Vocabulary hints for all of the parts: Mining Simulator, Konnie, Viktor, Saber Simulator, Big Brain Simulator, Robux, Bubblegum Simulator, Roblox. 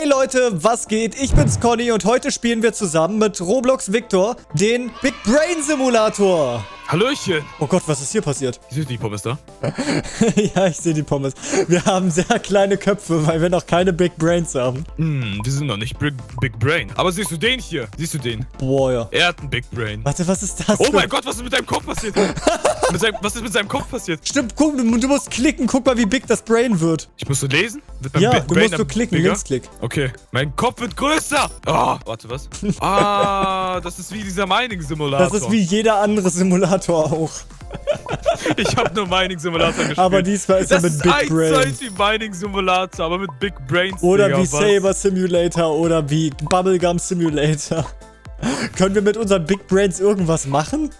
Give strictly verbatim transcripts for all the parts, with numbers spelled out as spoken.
Hey Leute, was geht? Ich bin's Konnie und heute spielen wir zusammen mit Roblox Viktor den Big Brain Simulator. Hallöchen! Oh Gott, was ist hier passiert? Ich sehe die Pommes da. Ja, ich sehe die Pommes. Wir haben sehr kleine Köpfe, weil wir noch keine Big Brains haben. Hm, mm, wir sind noch nicht Big, Big Brain. Aber siehst du den hier? Siehst du den? Boah, ja. Er hat einen Big Brain. Warte, was ist das? Oh mein Gott, was ist mit deinem Kopf passiert? Mit seinem, was ist mit seinem Kopf passiert? Stimmt, guck, du musst klicken. Guck mal, wie big das Brain wird. Ich muss so lesen? Ja, Big du Brain musst so klicken, bigger? Linksklick. Okay, mein Kopf wird größer. Oh, warte, was? Ah, das ist wie dieser Mining Simulator. Das ist wie jeder andere Simulator auch. Ich habe nur Mining Simulator gespielt. Aber diesmal ist das er mit Big ist Brain. Das ist wie Mining Simulator, aber mit Big Brains. Oder Digga, wie was? Saber Simulator oder wie Bubblegum Simulator. Können wir mit unseren Big Brains irgendwas machen?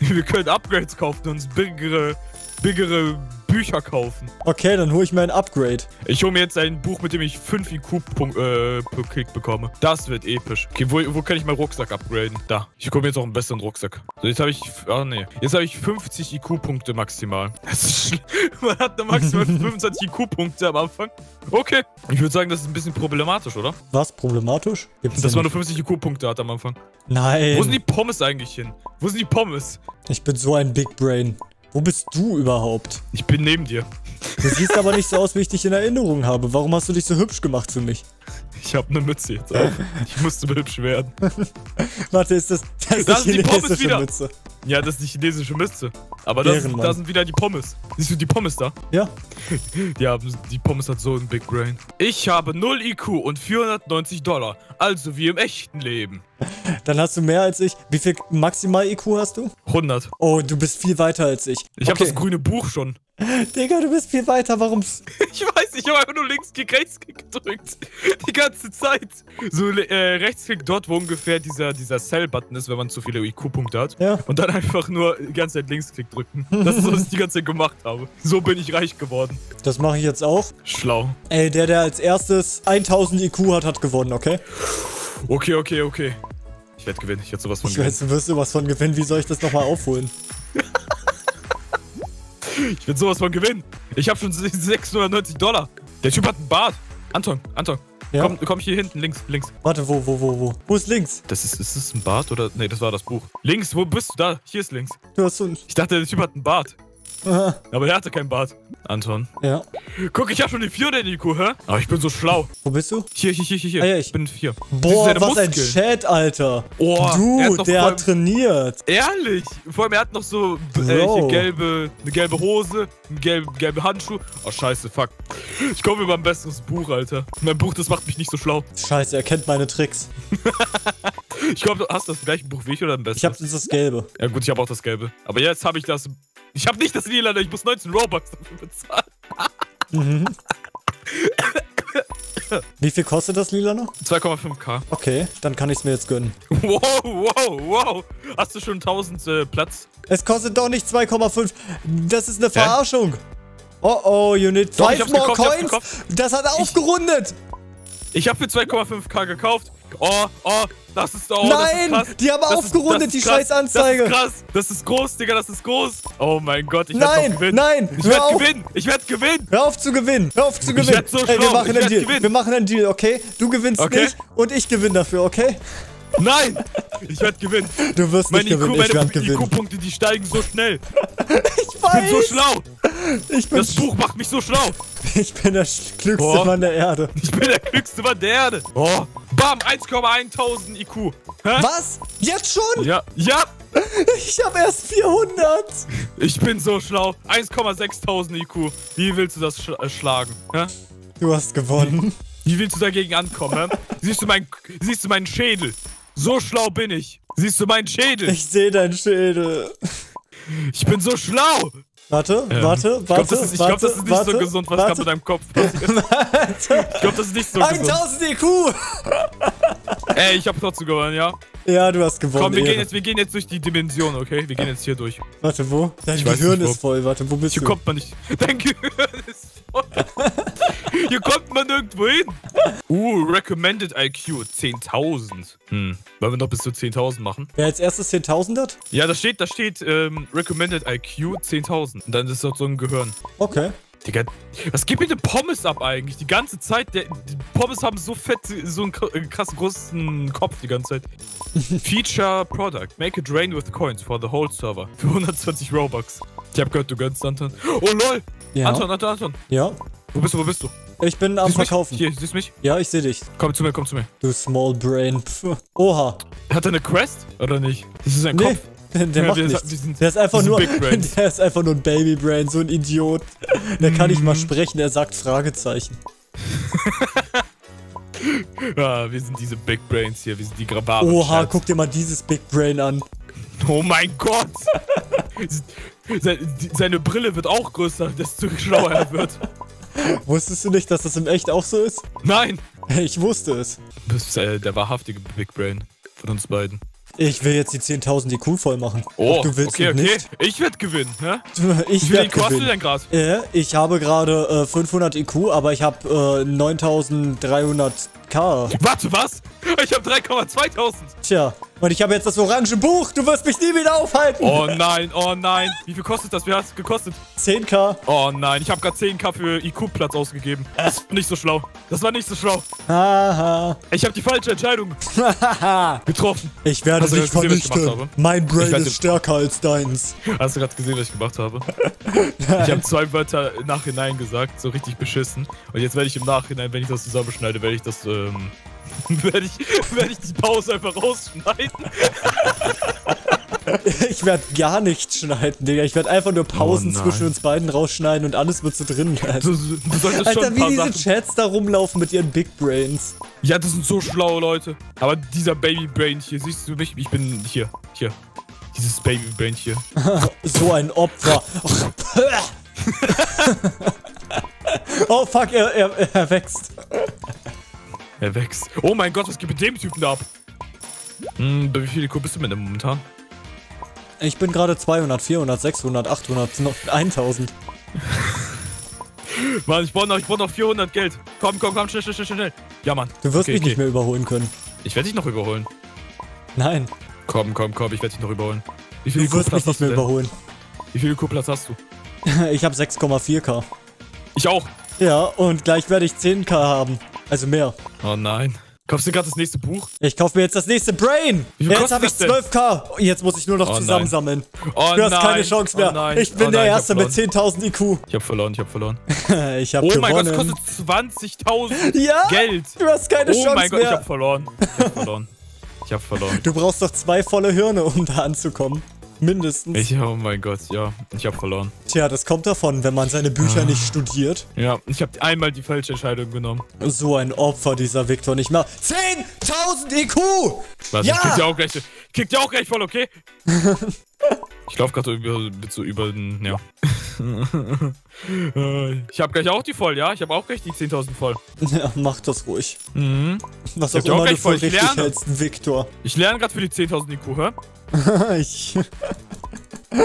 Wir können Upgrades kaufen und uns biggere, biggere Bücher kaufen. Okay, dann hole ich mir ein Upgrade. Ich hole mir jetzt ein Buch, mit dem ich fünf I Q Punkt, äh, pro Klick bekomme. Das wird episch. Okay, wo, wo kann ich meinen Rucksack upgraden? Da. Ich gucke mir jetzt auch einen besseren Rucksack. So, jetzt habe ich... Ah, nee. Jetzt habe ich fünfzig I Q-Punkte maximal. Das ist schlimm. Man hat maximal fünfundzwanzig I Q-Punkte am Anfang. Okay. Ich würde sagen, das ist ein bisschen problematisch, oder? Was? Problematisch? Gibt's Dass man nur fünfzig I Q-Punkte hat am Anfang. Nein. Wo sind die Pommes eigentlich hin? Wo sind die Pommes? Ich bin so ein Big Brain. Wo bist du überhaupt? Ich bin neben dir. Du siehst aber nicht so aus, wie ich dich in Erinnerung habe. Warum hast du dich so hübsch gemacht für mich? Ich habe eine Mütze jetzt auf. Ich musste hübsch werden. Warte, ist das, das ist das die chinesische die Pommes wieder. Mütze? Ja, das ist die chinesische Mütze. Aber das ist, da sind wieder die Pommes. Siehst du die Pommes da? Ja. Ja, die Pommes hat so ein Big Brain. Ich habe null I Q und vierhundertneunzig Dollar. Also wie im echten Leben. Dann hast du mehr als ich. Wie viel maximal I Q hast du? hundert. Oh, du bist viel weiter als ich. Ich okay. habe das grüne Buch schon. Digga, du bist viel weiter, warum? Ich weiß, ich habe einfach nur Linksklick, Rechtsklick gedrückt. Die ganze Zeit. So äh, Rechtsklick dort, wo ungefähr dieser, dieser Sell-Button ist, wenn man zu viele I Q-Punkte hat. Ja. Und dann einfach nur die ganze Zeit Linksklick drücken. Das ist so, was ich die ganze Zeit gemacht habe. So bin ich reich geworden. Das mache ich jetzt auch. Schlau. Ey, der, der als erstes tausend I Q hat, hat gewonnen, okay? Okay, okay, okay. Ich werde gewinnen, ich werde sowas von ich gewinnen. Ich weiß, du wirst sowas von gewinnen. Wie soll ich das nochmal aufholen? Ich werde sowas von gewinnen. Ich habe schon sechshundertneunzig Dollar. Der Typ hat einen Bart. Anton, Anton, ja? komm, komm hier hinten, links, links. Warte, wo, wo, wo, wo? Wo ist links? Das ist, ist das ein Bart oder? Nee, das war das Buch. Links, wo bist du? Da, hier ist links. Du hast so einen... Ich dachte, der Typ hat einen Bart. Aha. Aber der hatte keinen Bart. Anton. Ja. Guck, ich habe schon die vier der Nico, hä? Aber ich bin so schlau. Wo bist du? Hier, hier, hier, hier. Ah, ja, ich. ich bin vier. Boah, was Muskeln. Ein Chat, Alter. Oh, du, der hat trainiert. Ehrlich? Vor allem, er hat noch so äh, hier gelbe, eine gelbe Hose, einen gelben gelbe Handschuh. Oh, scheiße, fuck. Ich komme über ein besseres Buch, Alter. Mein Buch, das macht mich nicht so schlau. Scheiße, er kennt meine Tricks. Ich glaube, du hast das gleiche Buch wie ich oder ein besseres? Ich habe das gelbe. Ja gut, ich habe auch das gelbe. Aber jetzt habe ich das... Ich hab nicht das Lila, ich muss neunzehn Robux dafür bezahlen. Mhm. Wie viel kostet das Lila noch? zwei Komma fünf K. Okay, dann kann ich es mir jetzt gönnen. Wow, wow, wow. Hast du schon tausend äh, Platz? Es kostet doch nicht zwei Komma fünf. Das ist eine Verarschung. Hä? Oh oh, you need doch, five more gekauft, coins. Das hat aufgerundet. Ich, ich habe für zwei Komma fünf K gekauft. Oh, oh, das ist doch. Oh, nein, das ist die haben das aufgerundet, ist, die krass, scheiß Anzeige. Das ist krass, das ist groß, Digga, das ist groß. Oh mein Gott, ich werde gewinnen. Nein, nein, ich werde gewinnen, ich werde gewinnen. Hör auf zu gewinnen, hör auf zu gewinnen. Ich werd so schlau. Ey, wir machen einen Deal, gewinnen. wir machen einen Deal, okay? Du gewinnst okay. nicht und ich gewinne dafür, okay? Nein, ich werde gewinnen. Du wirst meine nicht gewinnen, ich werde gewinnen. Meine I Q-Punkte, die steigen so schnell. Ich weiß. Ich bin so schlau. Ich bin das Buch macht mich so schlau. Ich bin der klügste oh. Mann der Erde. Ich bin der klügste Mann der Erde. Oh. Bam, eintausendeinhundert I Q. Hä? Was? Jetzt schon? Ja. Ja. Ich habe erst vierhundert. Ich bin so schlau. eintausendsechstausend I Q. Wie willst du das sch äh, schlagen? Hä? Du hast gewonnen. Wie willst du dagegen ankommen? Hä? Siehst du mein, siehst du meinen Schädel? So schlau bin ich. Siehst du meinen Schädel? Ich sehe deinen Schädel. Ich bin so schlau. Warte, ähm, warte, warte, ich glaube, das, glaub, das ist nicht warte, so gesund, was gerade mit deinem Kopf passiert. Warte. Ich glaube, das ist nicht so tausend gesund. tausend I Q! Ey, ich habe trotzdem gewonnen, ja? Ja, du hast gewonnen. Komm, wir gehen, jetzt, wir gehen jetzt durch die Dimension, okay? Wir gehen jetzt hier durch. Warte, wo? Dein ich Gehirn nicht, wo. ist voll, warte, wo bist hier du? Hier kommt man nicht. Dein Gehirn ist voll. Hier kommt man nirgendwo hin. Uh, Recommended I Q, zehntausend. Hm, wollen wir noch bis zu zehntausend machen? Wer als erstes zehntausend hat? Ja, da steht, da steht ähm, Recommended I Q zehntausend. Und dann ist das so ein Gehirn. Okay. Digga, was geht mit den Pommes ab eigentlich? Die ganze Zeit, der, die Pommes haben so fett, so einen krassen großen Kopf die ganze Zeit. Feature Product. Make a drain with coins for the whole server. Für hundertzwanzig Robux. Ich hab gehört, du gönnst Anton. Oh lol! Ja. Anton, Anton, Anton. Ja? Wo bist du, wo bist du? Ich bin am Verkaufen. Hier, siehst du mich? Ja, ich seh dich. Komm zu mir, komm zu mir. Du Small Brain. Pff. Oha. Hat er eine Quest? Oder nicht? Das ist ein nee. Kopf. Der, der macht ja, der nichts. Ist, sind, der, ist einfach nur, der ist einfach nur ein Babybrain, so ein Idiot. Der kann nicht mal sprechen, er sagt Fragezeichen. Ja, wir sind diese Big Brains hier, wir sind die Grabaren. Oha, guck dir mal dieses Big Brain an. Oh mein Gott! Seine Brille wird auch größer, desto schlauer er wird. Wusstest du nicht, dass das im Echt auch so ist? Nein! Ich wusste es. Du bist äh, der wahrhaftige Big Brain von uns beiden. Ich will jetzt die zehntausend I Q voll machen. Oh, du willst okay, okay. Nicht. Ich werde gewinnen, ne? Ich werde gewinnen. Wie kostet dein Gras? Ich habe gerade äh, fünfhundert I Q, aber ich habe äh, neuntausenddreihundert K. Warte, was? Ich habe dreitausendzweihundert. Tja, und ich habe jetzt das orange Buch. Du wirst mich nie wieder aufhalten. Oh nein, oh nein. Wie viel kostet das? Wie hat es gekostet? zehntausend. Oh nein, ich habe gerade zehntausend für I Q-Platz ausgegeben. Das ist nicht so schlau. Das war nicht so schlau. Haha. Ich habe die falsche Entscheidung getroffen. Ich werde Hast dich vernichten. Mein Brain ist stärker als deins. Hast du gerade gesehen, was ich gemacht habe? Ich habe zwei Wörter im Nachhinein gesagt, so richtig beschissen. Und jetzt werde ich im Nachhinein, wenn ich das zusammenschneide, werde ich das... Ähm, Werde ich, werd ich die Pause einfach rausschneiden? Ich werde gar nichts schneiden, Digga. Ich werde einfach nur Pausen oh zwischen uns beiden rausschneiden und alles wird so drin bleiben. Du, du Alter, schon ein paar wie diese Sachen. Chats da rumlaufen mit ihren Big Brains. Ja, das sind so schlaue Leute. Aber dieser Baby Brain hier, siehst du mich? Ich bin hier, hier. Dieses Baby Brain hier. So ein Opfer. Oh fuck, er, er, er wächst. Er wächst. Oh mein Gott, was geht mit dem Typen da ab? Hm, wie viele Kuh bist du mit dem momentan? Ich bin gerade zweihundert, vierhundert, sechshundert, achthundert, tausend. Mann, ich brauche noch, brauch noch vierhundert Geld. Komm, komm, komm, schnell, schnell, schnell, schnell. Ja, Mann. Du wirst okay, mich okay. nicht mehr überholen können. Ich werde dich noch überholen. Nein. Komm, komm, komm, ich werde dich noch überholen. Wie viel du wirst mich nicht mehr überholen. Wie viel Kuhplatz hast du? Ich habe sechs Komma vier K. Ich auch. Ja, und gleich werde ich zehn K haben. Also mehr. Oh nein. Kaufst du gerade das nächste Buch? Ich kaufe mir jetzt das nächste Brain. Ja, jetzt habe ich zwölf K. Jetzt muss ich nur noch oh zusammensammeln. Oh du hast nein. keine Chance mehr. Oh ich bin oh der nein, Erste mit zehntausend I Q. Ich habe verloren, ich habe verloren. Ich habe oh gewonnen. Oh mein Gott, das kostet zwanzigtausend ja? Geld. Du hast keine oh Chance mehr. Oh mein Gott, ich habe verloren. Ich habe verloren. Ich habe verloren. Du brauchst doch zwei volle Hirne, um da anzukommen. Mindestens. Ich, oh mein Gott, ja. Ich hab verloren. Tja, das kommt davon, wenn man seine Bücher ah. nicht studiert. Ja, ich hab einmal die falsche Entscheidung genommen. So ein Opfer, dieser Viktor. Nicht mal zehntausend I Q! Warte, ja! Ich krieg dir auch gleich, krieg dir auch gleich voll, okay? Ich lauf gerade über, so über den, ja. Ich hab gleich auch die voll, ja? Ich hab auch gleich die zehntausend voll. Ja, mach das ruhig. Mhm. Was ich auch immer auch du voll ich richtig lerne. hältst, Viktor. Ich lerne gerade für die zehntausend I Q, hör? Ich...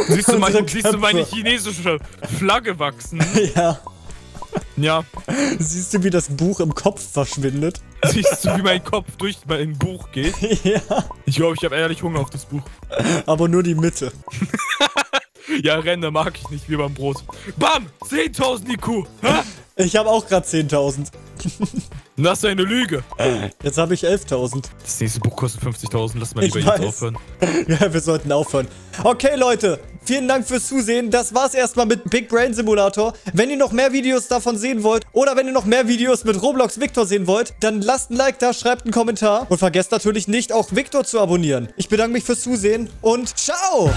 Siehst du, meine, siehst du meine chinesische Flagge wachsen? Ja. Ja. Siehst du, wie das Buch im Kopf verschwindet? Siehst du, wie mein Kopf durch mein Buch geht? Ja. Ich glaube, ich habe ehrlich Hunger auf das Buch. Aber nur die Mitte. Ja, Ränder mag ich nicht, wie beim Brot. Bam! zehntausend I Q! Hä? Ich habe auch gerade zehntausend. Das ist eine Lüge. Jetzt habe ich elftausend. Das nächste Buch kostet fünfzigtausend. Lass mal lieber jetzt aufhören. Ja, wir sollten aufhören. Okay, Leute. Vielen Dank fürs Zusehen. Das war's erstmal mit Big Brain Simulator. Wenn ihr noch mehr Videos davon sehen wollt oder wenn ihr noch mehr Videos mit Roblox Viktor sehen wollt, dann lasst ein Like da, schreibt einen Kommentar und vergesst natürlich nicht, auch Viktor zu abonnieren. Ich bedanke mich fürs Zusehen und ciao!